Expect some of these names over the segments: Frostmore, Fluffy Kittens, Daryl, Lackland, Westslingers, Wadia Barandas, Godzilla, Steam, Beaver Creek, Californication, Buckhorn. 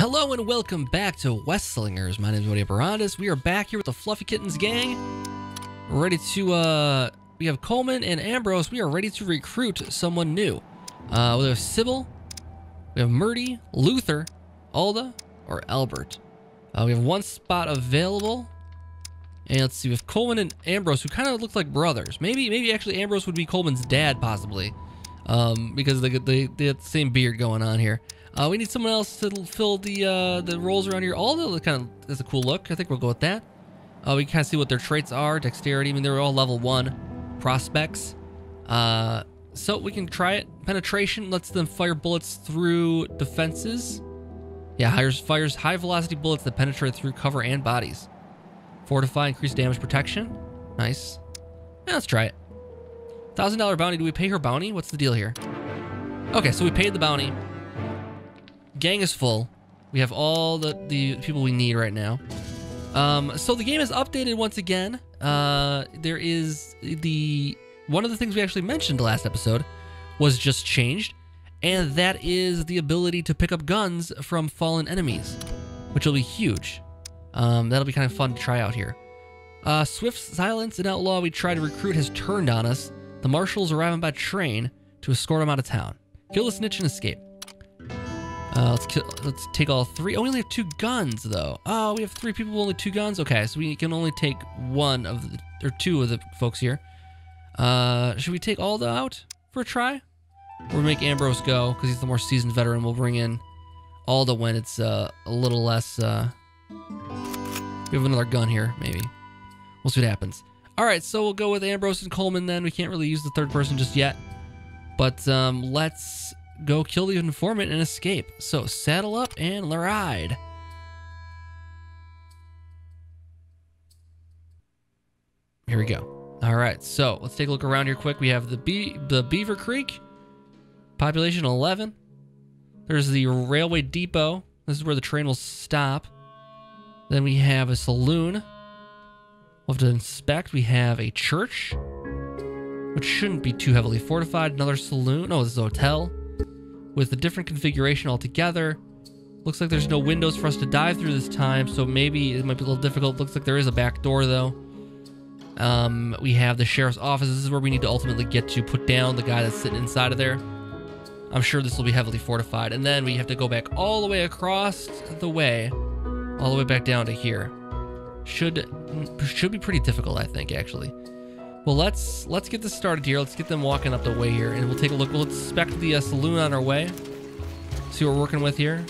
Hello and welcome back to Westslingers. My name is Wadia Barandas. We are back here with the Fluffy Kittens gang. We're ready to, we have Coleman and Ambrose. We are ready to recruit someone new. We have Sybil, we have Murdy, Luther, Alda, or Albert. We have one spot available. And let's see, we have Coleman and Ambrose, who kind of look like brothers. Maybe actually Ambrose would be Coleman's dad, possibly. Because they have the same beard going on here. We need someone else to fill the roles around here. Alda kind of has a cool look. I think we'll go with that. We can kind of see what their traits are. Dexterity, I mean, they're all level 1 prospects. So we can try it. Penetration lets them fire bullets through defenses. Yeah, fires high velocity bullets that penetrate through cover and bodies. Fortify, increased damage protection. Nice. Yeah, let's try it. $1,000 bounty. Do we pay her bounty? What's the deal here? Okay, so we paid the bounty. Gang is full. We have all the people we need right now. So the game is updated once again. There is one of the things we actually mentioned last episode was just changed, and that is the ability to pick up guns from fallen enemies, which will be huge. That'll be kind of fun to try out here. Swift Silence, an outlaw we tried to recruit, has turned on us. The marshals arriving by train to escort him out of town. Kill the snitch and escape. Let's take all three. Oh, we only have 2 guns though. Oh, we have 3 people with only 2 guns. Okay, so we can only take one of the, or 2 of the folks here. Should we take Alda out for a try? Or make Ambrose go, because he's the more seasoned veteran. We'll bring in Alda when it's a little less. We have another gun here, maybe. We'll see what happens. All right, so we'll go with Ambrose and Coleman then. We can't really use the third person just yet, but let's go kill the informant and escape. So saddle up and ride. Here we go. All right, so let's take a look around here quick. We have the Beaver Creek, population 11. There's the railway depot. This is where the train will stop. Then we have a saloon. We'll have to inspect. We have a church, which shouldn't be too heavily fortified. Another saloon. Oh, this is a hotel with a different configuration altogether. Looks like there's no windows for us to dive through this time, so maybe it might be a little difficult. Looks like there is a back door though. We have the sheriff's office. This is where we need to ultimately get to put down the guy that's sitting inside of there. I'm sure this will be heavily fortified. And then we have to go back all the way across the way, all the way back down to here. Should be pretty difficult, I think, actually. Well, let's get this started here. Let's get them walking up the way here, and we'll take a look. We'll inspect the saloon on our way. See what we're working with here.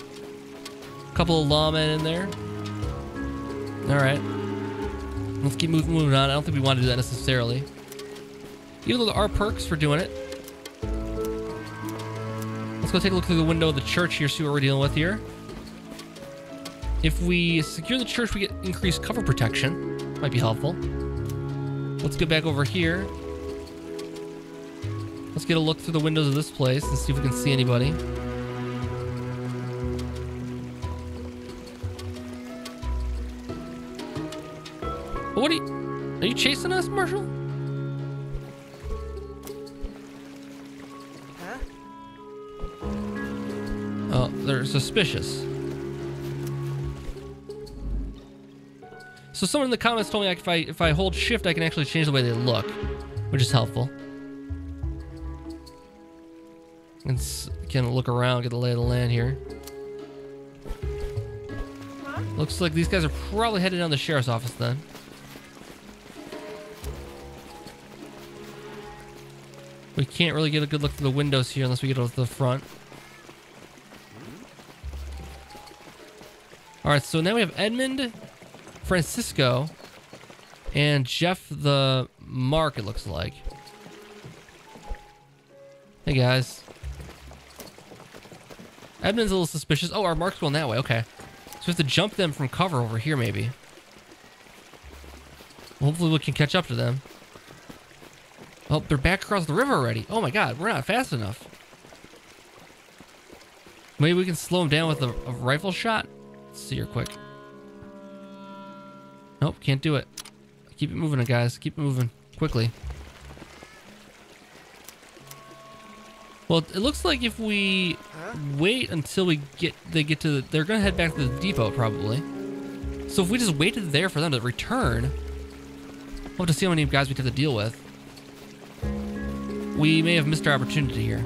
A couple of lawmen in there. All right. Let's keep moving on. I don't think we want to do that necessarily, even though there are perks for doing it. Let's go take a look through the window of the church here. See what we're dealing with here. If we secure the church, we get increased cover protection. Might be helpful. Let's get back over here. Let's get a look through the windows of this place and see if we can see anybody. What are you chasing us, Marshall? Huh? Oh, they're suspicious. So someone in the comments told me if I hold shift, I can actually change the way they look, which is helpful. And can look around, get the lay of the land here. Huh? Looks like these guys are probably headed down to the sheriff's office then. We can't really get a good look through the windows here unless we get to the front. All right, so now we have Edmund, Francisco, and Jeff the Mark, it looks like. Hey guys. Edmund's a little suspicious. Oh, our Mark's going that way. Okay. So we have to jump them from cover over here maybe. Hopefully we can catch up to them. Oh, they're back across the river already. Oh my god, we're not fast enough. Maybe we can slow them down with a rifle shot. Let's see here quick. Nope, can't do it. Keep it moving, guys. Keep it moving quickly. Well, it looks like if we wait until we get to the, they're gonna head back to the depot probably. So if we just waited there for them to return, we'll have to see how many guys we have to deal with. We may have missed our opportunity here.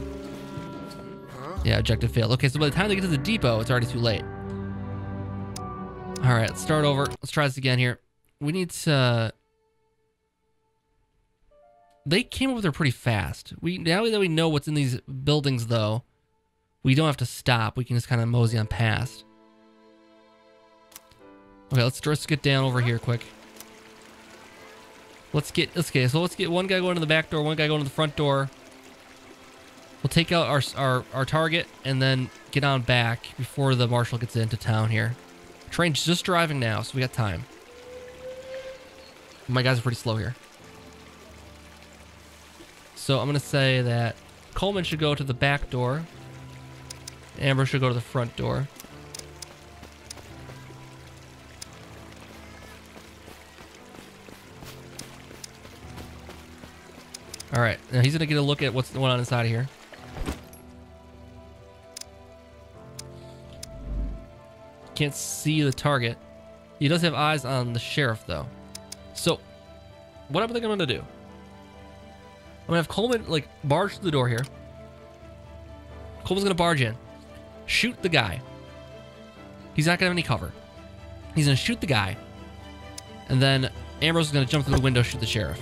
Yeah, objective failed. Okay, so by the time they get to the depot, it's already too late. All right, let's start over. Let's try this again here. We need to... They came over there pretty fast. Now that we know what's in these buildings, though, we don't have to stop. We can just kind of mosey on past. Okay, let's just get down over here quick. Let's get one guy going to the back door, one guy going to the front door. We'll take out our target and then get on back before the marshal gets into town here. Train's just driving now, so we got time. My guys are pretty slow here. So I'm going to say that Coleman should go to the back door. Amber should go to the front door. All right, now he's going to get a look at what's going on inside of here. Can't see the target. He does have eyes on the sheriff, though. So what I think I'm going to do, I'm gonna have Coleman like barge through the door here. Coleman's gonna barge in, shoot the guy. He's not gonna have any cover. He's gonna shoot the guy, and then Ambrose is gonna jump through the window, shoot the sheriff.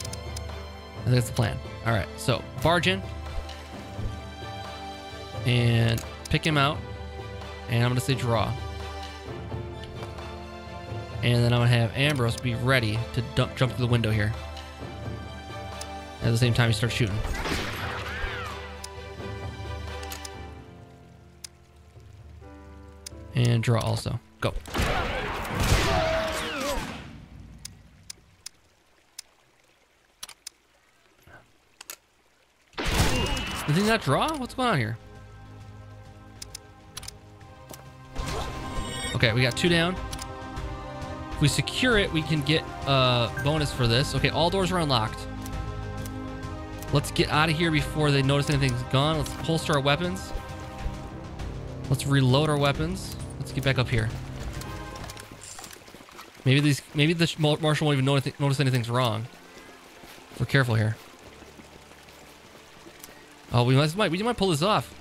I think that's the plan. All right, so barge in and pick him out, and I'm gonna say draw. And then I'm gonna have Ambrose be ready to jump through the window here. At the same time, you start shooting. And draw also. Go. Did he not draw? What's going on here? Okay, we got two down. If we secure it, we can get a bonus for this. Okay, all doors are unlocked. Let's get out of here before they notice anything's gone. Let's holster our weapons. Let's reload our weapons. Let's get back up here. Maybe the marshal won't even notice anything's wrong. We're careful here. Oh, we might pull this off.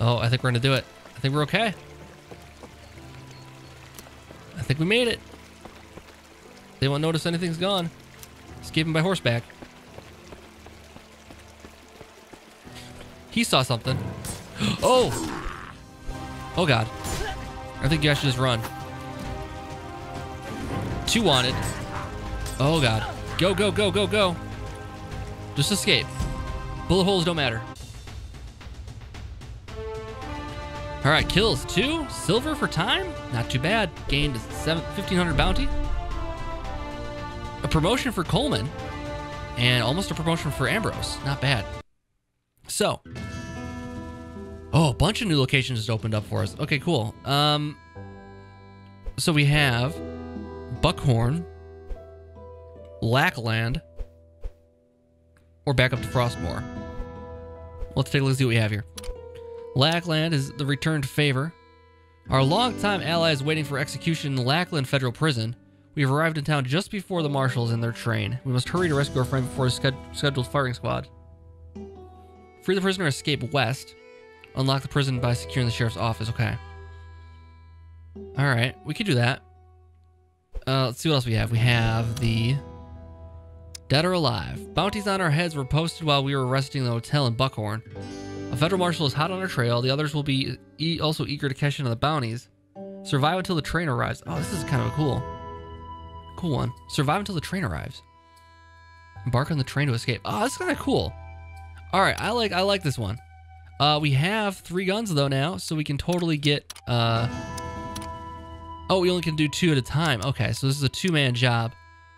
Oh, I think we're gonna do it. I think we're okay. I think we made it. They won't notice anything's gone. Escaping by horseback. He saw something. Oh! Oh god. I think you guys should just run. Two wanted. Oh god. Go, go, go, go, go. Just escape. Bullet holes don't matter. Alright, kills. 2 silver for time. Not too bad. Gained 1,500 bounty. A promotion for Coleman and almost a promotion for Ambrose. Not bad. So, oh, a bunch of new locations just opened up for us. Okay, cool. So we have Buckhorn, Lackland, or back up to Frostmore. Let's take a look and see what we have here. Lackland is the returned favor. Our longtime ally is waiting for execution in the Lackland Federal Prison. We have arrived in town just before the marshals in their train. We must hurry to rescue our friend before his scheduled firing squad. Free the prisoner, escape west. Unlock the prison by securing the sheriff's office. Okay. All right, we could do that. Let's see what else we have. We have the dead or alive. Bounties on our heads were posted while we were resting the hotel in Buckhorn. A federal marshal is hot on our trail. The others will be also eager to cash in on the bounties. Survive until the train arrives. Oh, this is kind of cool. Cool one. Survive until the train arrives. Embark on the train to escape. Oh, that's kind of cool. All right, I like this one. We have 3 guns though now, so we can totally get. Oh, we only can do 2 at a time. Okay, so this is a 2-man job.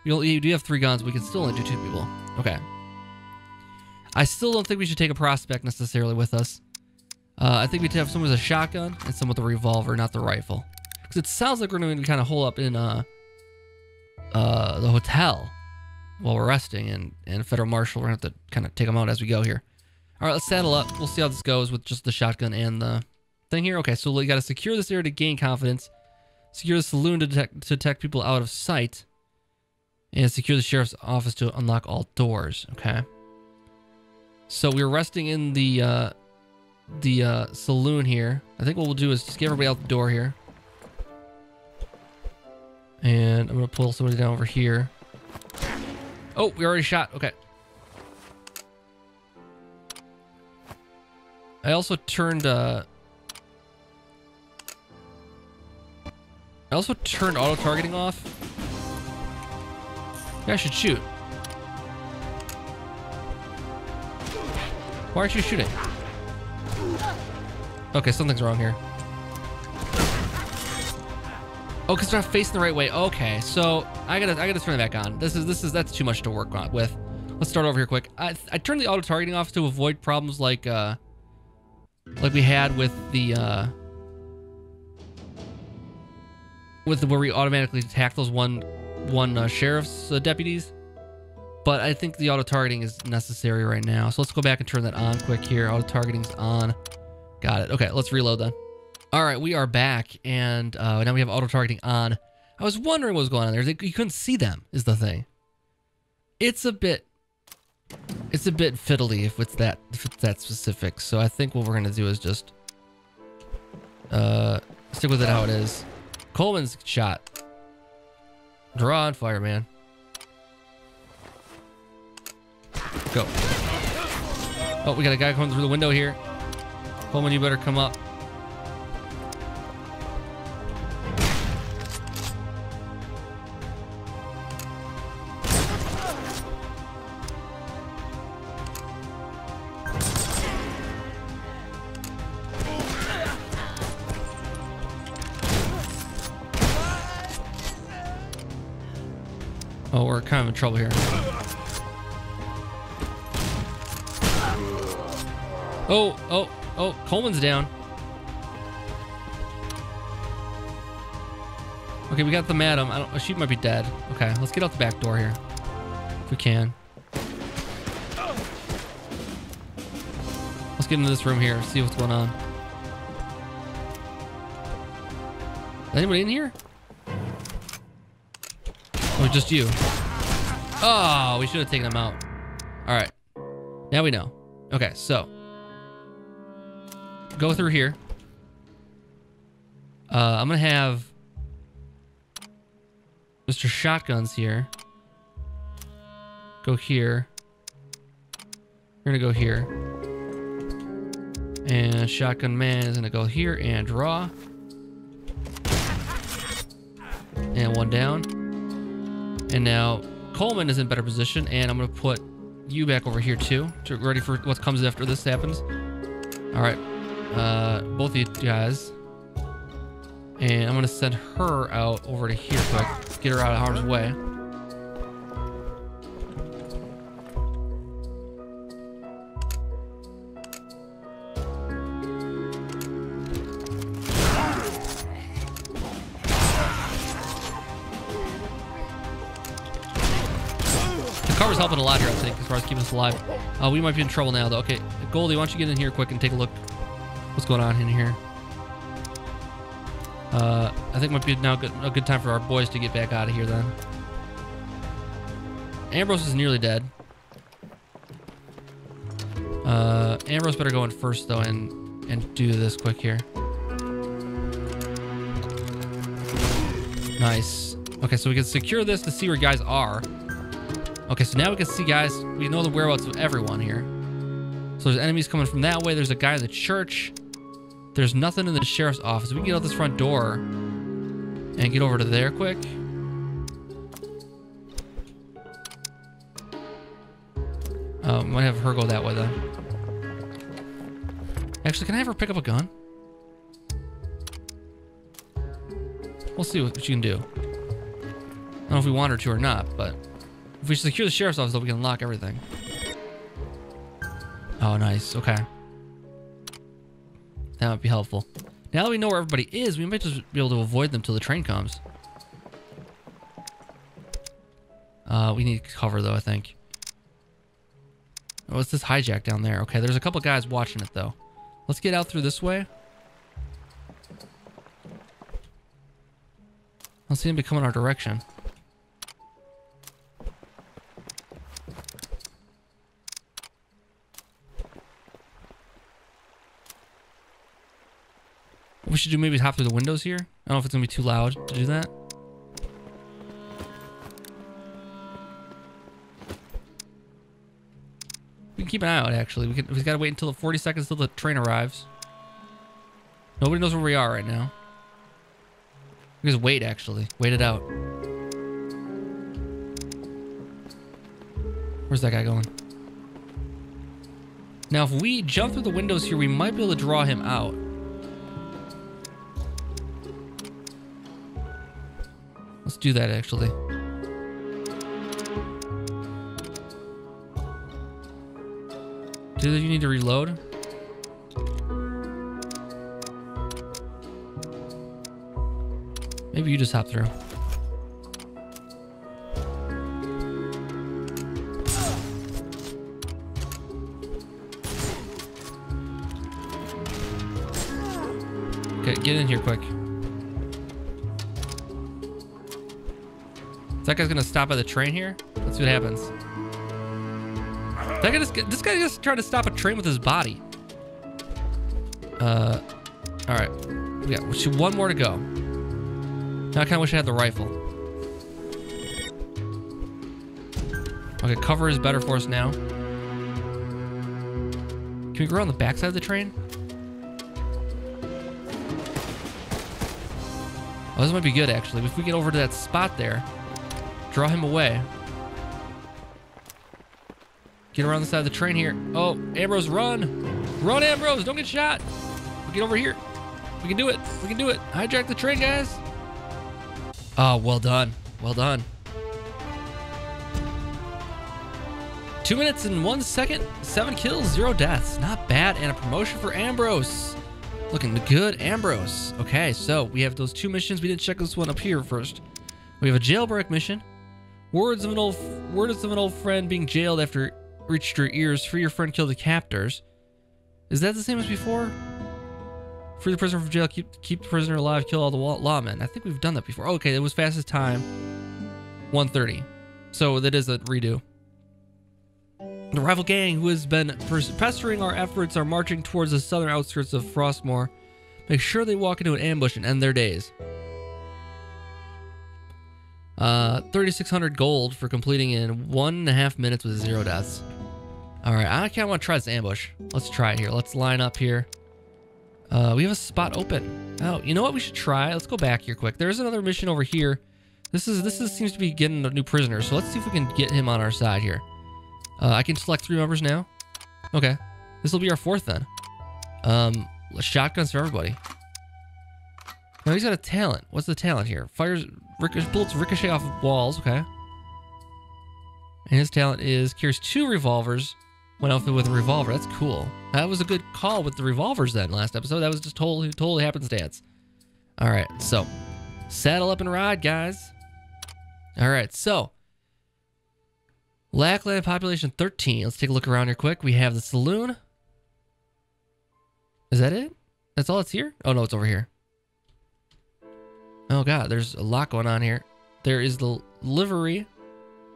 We do have 3 guns. But we can still only do 2 people. Okay. I still don't think we should take a prospect necessarily with us. I think we should have someone with a shotgun and someone with a revolver, not the rifle, because it sounds like we're going to kind of hole up in the hotel. while we're resting, and Federal Marshal, we're going to have to kind of take them out as we go here. All right, let's saddle up. We'll see how this goes with just the shotgun and the thing here. Okay, so we got to secure this area to gain confidence, secure the saloon to detect people out of sight, and secure the sheriff's office to unlock all doors. Okay. So we're resting in the saloon here. I think what we'll do is just get everybody out the door here. And I'm going to pull somebody down over here. Oh, we already shot. Okay. I also turned, I also turned auto-targeting off. Yeah, I should shoot. Why aren't you shooting? Okay, something's wrong here. Oh, because they're not facing the right way. Okay, so I gotta turn it back on. That's too much to work on with. Let's start over here quick. I turned the auto targeting off to avoid problems like we had with where we automatically attack those one sheriff's deputies. But I think the auto targeting is necessary right now. So let's go back and turn that on quick here. Auto targeting's on. Got it. Okay, let's reload then. All right, we are back, and now we have auto-targeting on. I was wondering what was going on there. You couldn't see them, is the thing. It's a bit fiddly if it's that specific. So I think what we're gonna do is just stick with it how it is. Coleman's shot. Draw and fire, man. Go. Oh, we got a guy coming through the window here. Coleman, you better come up. Oh, we're kind of in trouble here. Oh, Coleman's down. Okay, we got the madam. She might be dead. Okay, let's get out the back door here. If we can. Let's get into this room here, see what's going on. Is anybody in here? Oh, just you. Oh, we should have taken him out. All right, now we know. Okay, so go through here. I'm gonna have Mr. Shotguns here. Go here. You're gonna go here. And Shotgun Man is gonna go here and draw. And one down. And now Coleman is in better position, and I'm gonna put you back over here too, to ready for what comes after this happens. All right, both of you guys, and I'm gonna send her out over to here quick, get her out of harm's way. Cover's helping a lot here, I think, as far as keeping us alive. We might be in trouble now, though. Okay, Goldie, why don't you get in here quick and take a look what's going on in here. I think it might be now a good time for our boys to get back out of here, then. Ambrose is nearly dead. Ambrose better go in first, though, and do this quick here. Nice. Okay, so we can secure this to see where guys are. Okay, so now we can see, guys, we know the whereabouts of everyone here. So there's enemies coming from that way. There's a guy in the church. There's nothing in the sheriff's office. We can get out this front door and get over to there quick. Might have her go that way, though. Actually, can I have her pick up a gun? We'll see what she can do. I don't know if we want her to or not, but... If we secure the sheriff's office, though, we can lock everything. Oh, nice. Okay. That might be helpful. Now that we know where everybody is, we might just be able to avoid them till the train comes. We need cover though, I think. Oh, it's this hijack down there. Okay, there's a couple guys watching it though. Let's get out through this way. I don't see him coming our direction. What we should do, maybe hop through the windows here. I don't know if it's gonna be too loud to do that. We can keep an eye out, actually. We've got to wait until the 40 seconds till the train arrives. Nobody knows where we are right now. We just wait, actually. Wait it out. Where's that guy going? Now, if we jump through the windows here, we might be able to draw him out. Let's do that, actually. Do you need to reload? Maybe you just hop through. Okay, get in here quick. That guy's gonna stop by the train here. Let's see what happens. That guy just tried to stop a train with his body. All right, we got one more to go. Now I kind of wish I had the rifle. Okay, cover is better for us now. Can we go on the backside of the train? Oh, this might be good actually. If we get over to that spot there, draw him away. Get around the side of the train here. Oh, Ambrose, run! Run, Ambrose! Don't get shot! We'll get over here. We can do it. We can do it. Hijack the train, guys. Oh, well done. Well done. 2 minutes and 1 second. 7 kills, 0 deaths. Not bad. And a promotion for Ambrose. Looking good, Ambrose. Okay, so we have those two missions. We didn't check this one up here first. We have a jailbreak mission. Words of an old friend being jailed after reached your ears. Free your friend, kill the captors. Is that the same as before? Free the prisoner from jail, keep the prisoner alive, kill all the lawmen. I think we've done that before. Okay, it was fastest time, 1:30. So that is a redo. The rival gang who has been pestering our efforts are marching towards the southern outskirts of Frostmore. Make sure they walk into an ambush and end their days. 3,600 gold for completing in 1.5 minutes with 0 deaths. All right, I kind of want to try this ambush. Let's try it here. Let's line up here. We have a spot open. Oh, you know what we should try? Let's go back here quick. There's another mission over here. This seems to be getting a new prisoner. So let's see if we can get him on our side here. I can select 3 members now. Okay, this will be our 4th then. Shotguns for everybody. Now he's got a talent. What's the talent here? Fires bullets ricochet off of walls. Okay. And his talent is carries 2 revolvers. Went outfit with a revolver. That's cool. That was a good call with the revolvers then last episode. That was just totally happenstance. All right, so saddle up and ride, guys. All right, so Lackland population 13. Let's take a look around here quick. We have the saloon. Is that it? That's all that's here? Oh no, it's over here. Oh god, there's a lot going on here. There is the livery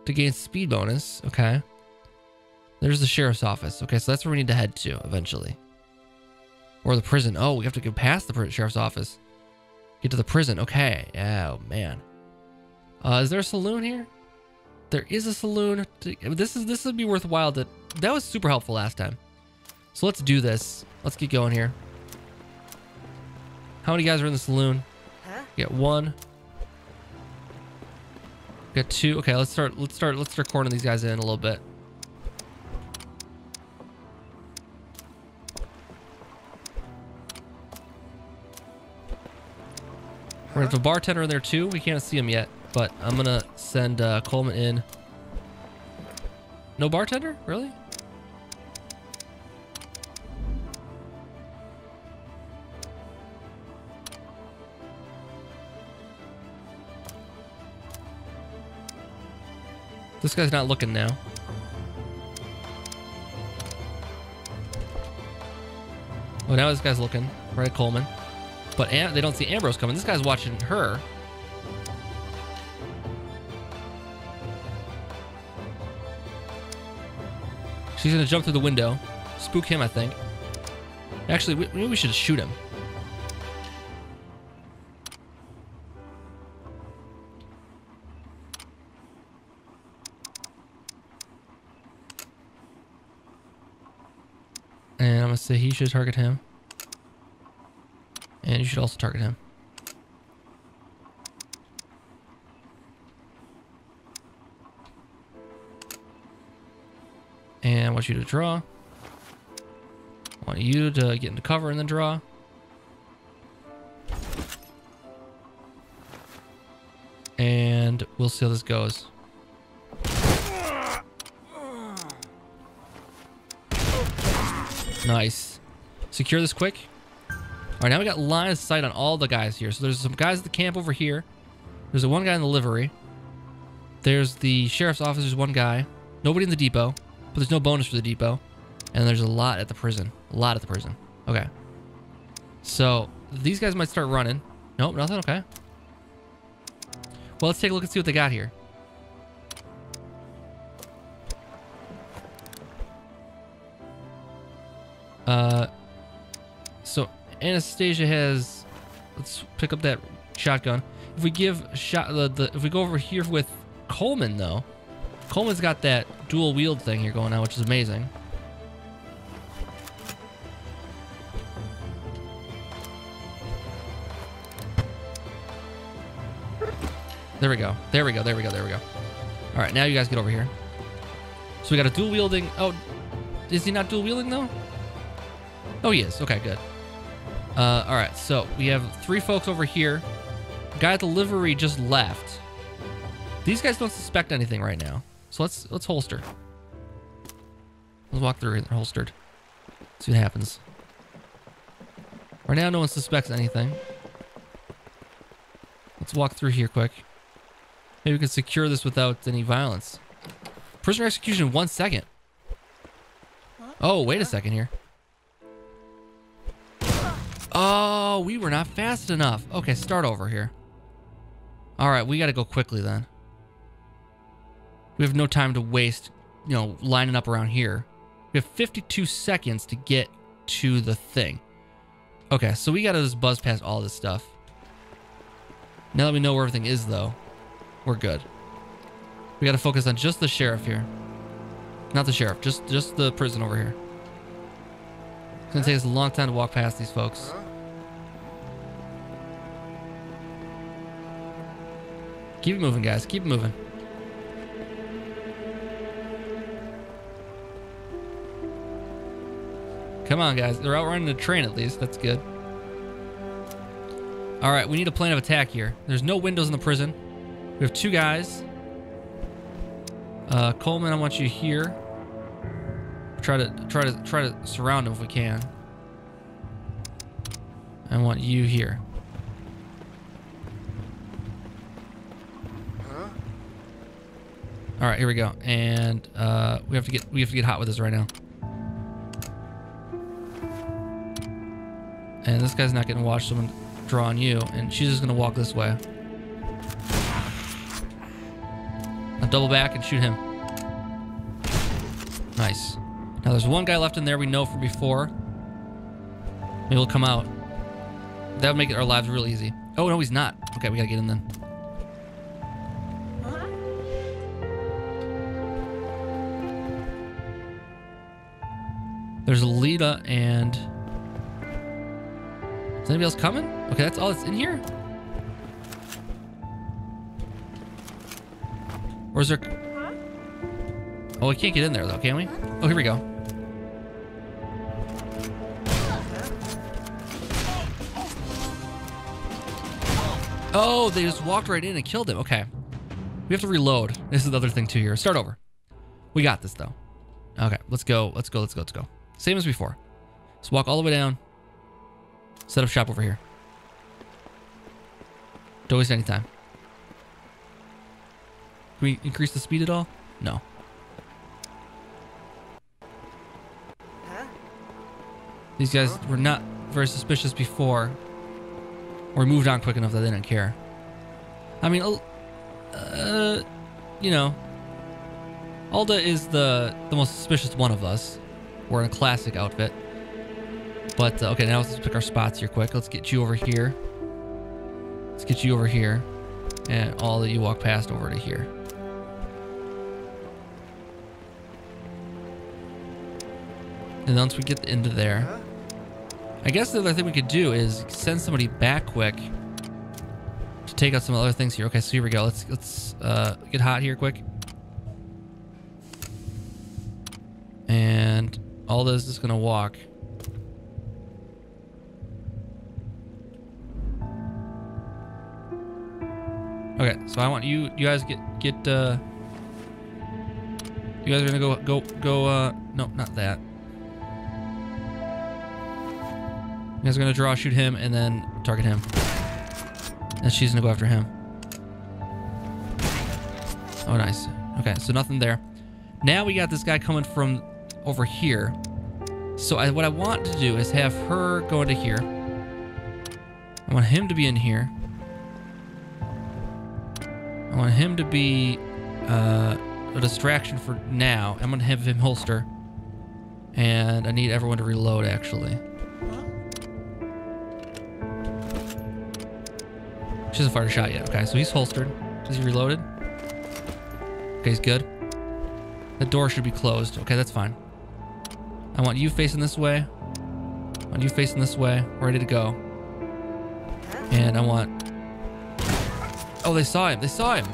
to gain speed bonus. Okay. There's the sheriff's office. Okay, so that's where we need to head to eventually. Or the prison. Oh, we have to go past the sheriff's office. Get to the prison. Okay. Oh, man. Is there a saloon here? There is a saloon. This would be worthwhile. That was super helpful last time. So let's do this. Let's get going here. How many guys are in the saloon? Got 1. Got 2. Okay, let's start cornering these guys in a little bit. We're gonna have a bartender in there too. We can't see him yet, but I'm gonna send Coleman in. No bartender? Really? This guy's not looking now. Oh, now this guy's looking right at Coleman. But they don't see Ambrose coming. This guy's watching her. She's going to jump through the window. Spook him, I think. Actually, maybe we should shoot him. And I'm going to say he should target him. And you should also target him. And I want you to draw. I want you to get into cover and then draw. And we'll see how this goes. Nice. Secure this quick. All right, now we got line of sight on all the guys here. So there's some guys at the camp over here. There's the one guy in the livery. There's the sheriff's office. There's one guy. Nobody in the depot, but there's no bonus for the depot. And there's a lot at the prison. A lot at the prison. Okay. So these guys might start running. Nope, nothing. Okay. Well, let's take a look and see what they got here. So Anastasia has, let's pick up that shotgun. If we give if we go over here with Coleman though, Coleman's got that dual wield thing here going on, which is amazing. There we go. There we go. There we go. There we go. All right. Now you guys get over here. So we got a dual wielding. Oh, is he not dual wielding though? Oh, he is. Okay, good. All right, so we have three folks over here. Guy at the livery just left. These guys don't suspect anything right now, so let's holster. Let's walk through holstered. See what happens. Right now, no one suspects anything. Let's walk through here quick. Maybe we can secure this without any violence. Prisoner execution in 1 second. Oh, wait a second here. Oh, we were not fast enough. Okay, start over here. All right, we got to go quickly then. We have no time to waste, you know, lining up around here. We have 52 seconds to get to the thing. Okay, so we got to just buzz past all this stuff. Now that we know where everything is, though, we're good. We got to focus on just the sheriff here. Not the sheriff, just the prison over here. It's going to take us a long time to walk past these folks. Keep it moving, guys. Keep it moving. Come on, guys. They're outrunning the train, at least. That's good. All right. We need a plan of attack here. There's no windows in the prison. We have two guys. Coleman, I want you here. Try to surround him if we can. I want you here. Huh? All right, here we go. And we have to get hot with this right now. And this guy's not getting watched. Someone drawing you, and she's just gonna walk this way. Now double back and shoot him. Nice. Now there's one guy left in there we know from before. Maybe he'll come out. That would make our lives real easy. Oh, no, he's not. Okay, we gotta get in then. There's Alita and... Is anybody else coming? Okay, that's all that's in here? Or is there... Oh, we can't get in there though, can we? Oh, here we go. Oh, they just walked right in and killed him. Okay. We have to reload. This is the other thing too here. Start over. We got this though. Okay, let's go. Let's go. Let's go. Let's go. Same as before. Let's walk all the way down. Set up shop over here. Don't waste any time. Can we increase the speed at all? No. Huh? These guys were not very suspicious before. Or moved on quick enough that they didn't care. I mean, you know, Alda is the most suspicious one of us. We're in a classic outfit. But, okay, now let's pick our spots here quick. Let's get you over here. Let's get you over here. And all that you walk past over to here. And once we get into there, I guess the other thing we could do is send somebody back quick to take out some other things here. Okay, so here we go. Let's get hot here quick. And Alda's just gonna walk. Okay, so I want you guys get you guys are gonna go no, not that. You guys are gonna draw, shoot him, and then target him. And she's gonna go after him. Oh, nice. Okay, so nothing there. Now we got this guy coming from over here. So what I want to do is have her go into here. I want him to be in here. I want him to be a distraction for now. I'm gonna have him holster. And I need everyone to reload, actually. She hasn't fired a shot yet. Okay, so he's holstered. Is he reloaded? Okay, he's good. The door should be closed. Okay, that's fine. I want you facing this way. I want you facing this way. We're ready to go. And I want... Oh, they saw him. They saw him.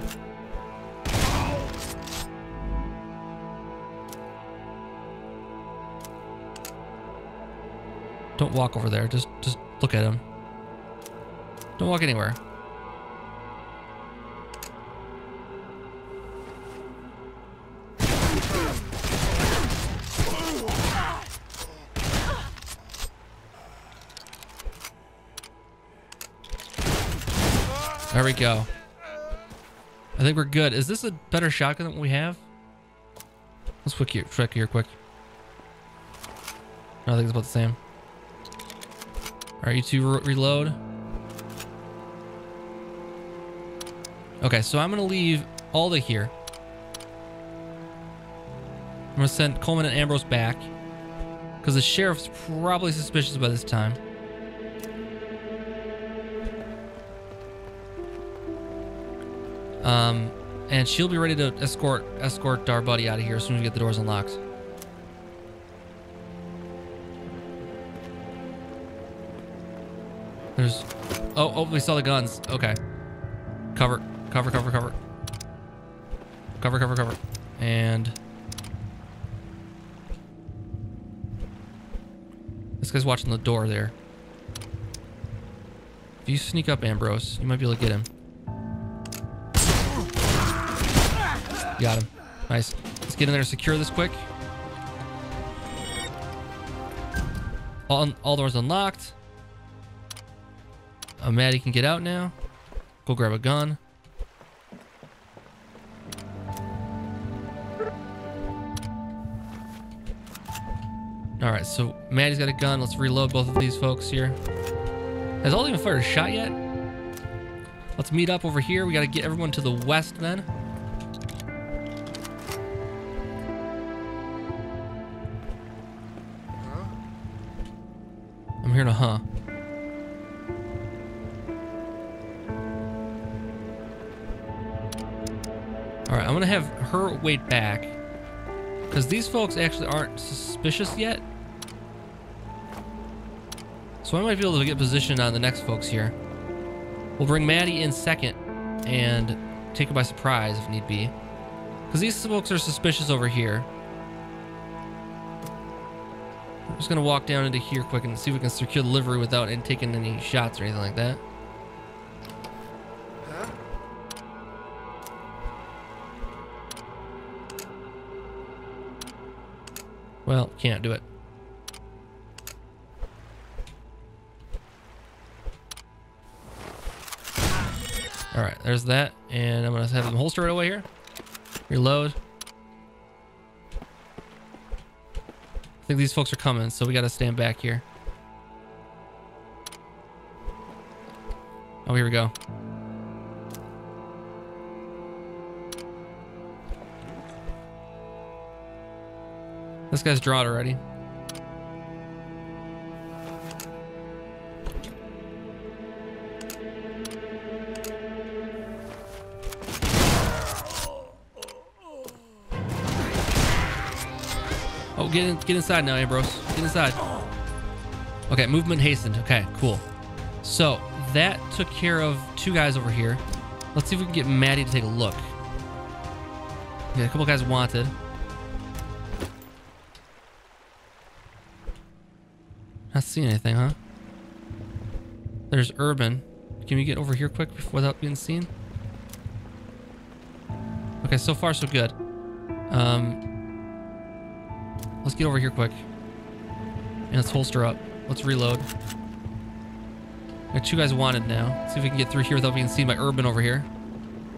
Don't walk over there. Just look at him. Don't walk anywhere. There we go. I think we're good. Is this a better shotgun than what we have? Let's quick here, check here quick. No, I think it's about the same. All right, you two reload. Okay, so I'm gonna leave Alda here. I'm gonna send Coleman and Ambrose back because the sheriff's probably suspicious by this time. And she'll be ready to escort our buddy out of here as soon as we get the doors unlocked. There's... Oh, we saw the guns. Okay. Cover. Cover, cover, cover. Cover, cover, cover. And... This guy's watching the door there. If you sneak up, Ambrose, you might be able to get him. Got him. Nice. Let's get in there and secure this quick. All doors unlocked. Maddie can get out now. Go grab a gun. Alright, so Maddie's got a gun. Let's reload both of these folks here. Has Alda even fired a shot yet? Let's meet up over here. We gotta get everyone to the west then. I'm hearing a huh. Alright, I'm gonna have her wait back. Because these folks actually aren't suspicious yet. So I might be able to get positioned on the next folks here. We'll bring Maddie in second and take her by surprise if need be. Because these folks are suspicious over here. I'm just gonna walk down into here quick and see if we can secure the livery without taking any shots or anything like that. Huh? Well, can't do it. All right, there's that, and I'm gonna have them holster right away here. Reload. I think these folks are coming, so we got to stand back here. Oh, here we go. This guy's drawn already. Oh, get inside now, Ambrose. Get inside. Okay, movement hastened. Okay, cool. So that took care of two guys over here. Let's see if we can get Maddie to take a look. Yeah, a couple guys wanted. Not seeing anything, huh? There's Urban. Can we get over here quick without being seen? Okay, so far so good. Let's get over here quick. And let's holster up. Let's reload. Got two guys wanted now. Let's see if we can get through here without being seen by Urban over here.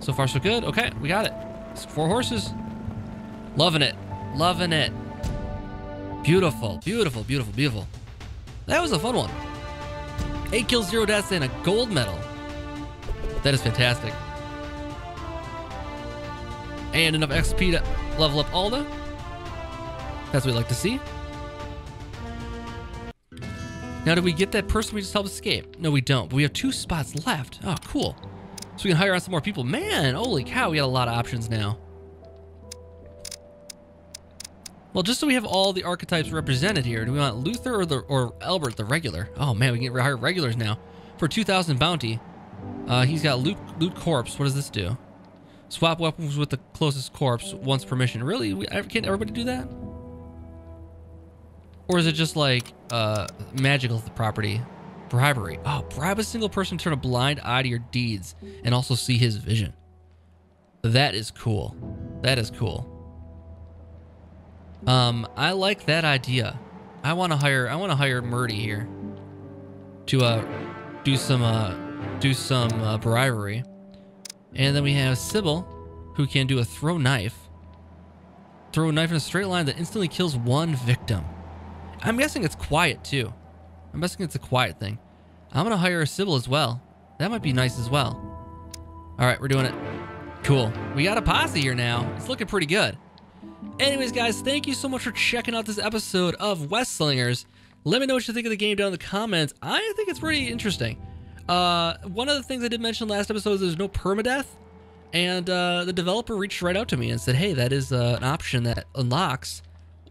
So far so good. Okay, we got it. It's 4 horses. Loving it. Loving it. Beautiful. Beautiful. Beautiful. Beautiful. That was a fun one. 8 kills, 0 deaths, and a gold medal. That is fantastic. And enough XP to level up Alda. That's what we like to see. Now, did we get that person we just helped escape? No, we don't. But we have 2 spots left. Oh, cool. So we can hire out some more people. Man, holy cow, we got a lot of options now. Well, just so we have all the archetypes represented here, do we want Luther or Albert the regular? Oh man, we can hire regulars now for 2,000 bounty. He's got loot corpse. What does this do? Swap weapons with the closest corpse once permission. Really? Can't everybody do that? Or is it just like magical property, bribery? Oh, bribe a single person to turn a blind eye to your deeds and also see his vision. That is cool. That is cool. I like that idea. I want to hire Murdy here to do some bribery. And then we have Sybil, who can do a throw a knife in a straight line that instantly kills 1 victim. I'm guessing it's quiet too. I'm guessing it's a quiet thing. I'm gonna hire Sybil as well. That might be nice as well. All right, we're doing it. Cool. We got a posse here now. It's looking pretty good. Anyways, guys, thank you so much for checking out this episode of Westslingers. Let me know what you think of the game down in the comments. I think it's pretty interesting. One of the things I did mention last episode is there's no permadeath. And the developer reached right out to me and said, hey, that is an option that unlocks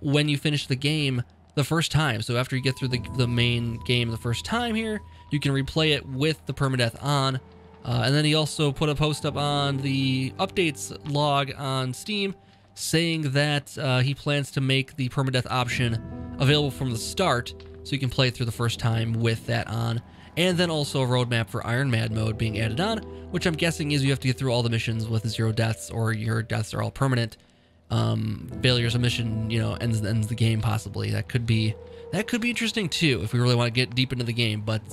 when you finish the game the first time. So after you get through the main game the first time here, you can replay it with the permadeath on. And then he also put a post up on the updates log on Steam, saying that he plans to make the permadeath option available from the start so you can play through the first time with that on. And then also a roadmap for Iron Mad mode being added on, which I'm guessing is you have to get through all the missions with 0 deaths or your deaths are all permanent. Failures of mission, you know, ends the game possibly. That could be interesting too if we really want to get deep into the game. But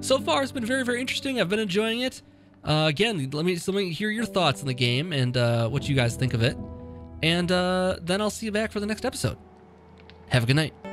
so far it's been very, very interesting. I've been enjoying it. Again, let me hear your thoughts on the game and what you guys think of it. And then I'll see you back for the next episode. Have a good night.